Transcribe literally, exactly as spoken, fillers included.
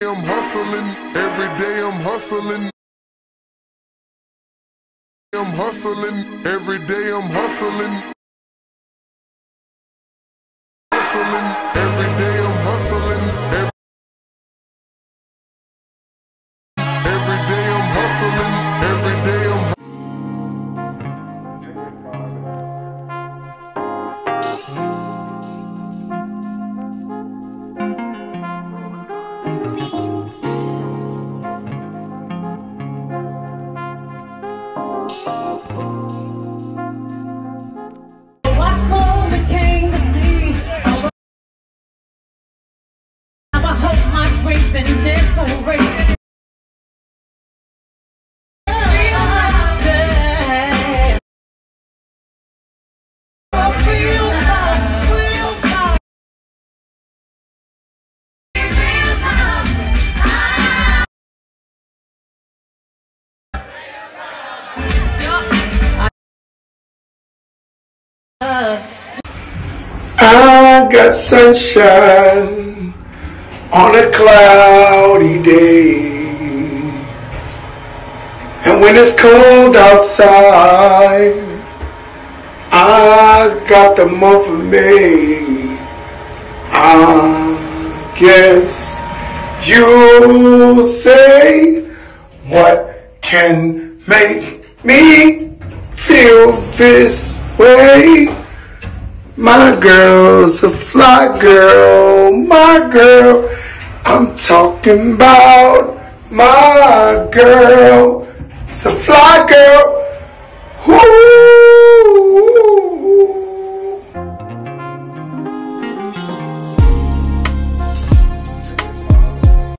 I'm hustling, every day I'm hustling. I'm hustling, every day I'm hustling. Hustling, every day I'm hustling. Every, every day I'm hustling, every day I'm hustling. I got sunshine on a cloudy day, and when it's cold outside, I got the month of May. I guess you'll say, what can make me feel this way? My girl's a fly girl, my girl. I'm talking about my girl. It's a fly girl. Who?